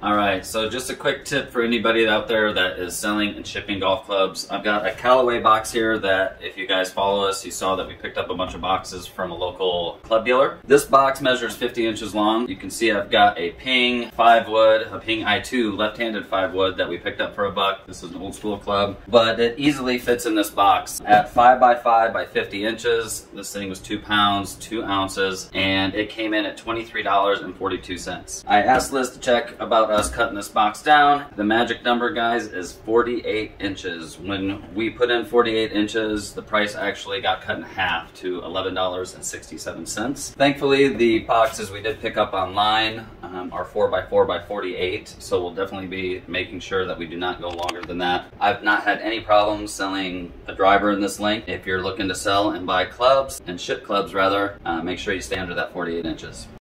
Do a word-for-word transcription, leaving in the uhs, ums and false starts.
Alright, so just a quick tip for anybody out there that is selling and shipping golf clubs. I've got a Callaway box here that, if you guys follow us, you saw that we picked up a bunch of boxes from a local club dealer. This box measures fifty inches long. You can see I've got a Ping five wood, a Ping I two left-handed five wood that we picked up for a buck. This is an old school club, but it easily fits in this box. At five by five by fifty inches, this thing was two pounds, two ounces, and it came in at twenty-three dollars and forty-two cents. I asked Liz to check about us cutting this box down. The magic number, guys, is forty-eight inches. When we put in forty-eight inches, the price actually got cut in half to eleven dollars and sixty-seven cents. Thankfully, the boxes we did pick up online um, are four by four by forty-eight, so we'll definitely be making sure that we do not go longer than that. I've not had any problems selling a driver in this length. If you're looking to sell and buy clubs, and ship clubs rather, uh, make sure you stay under that forty-eight inches.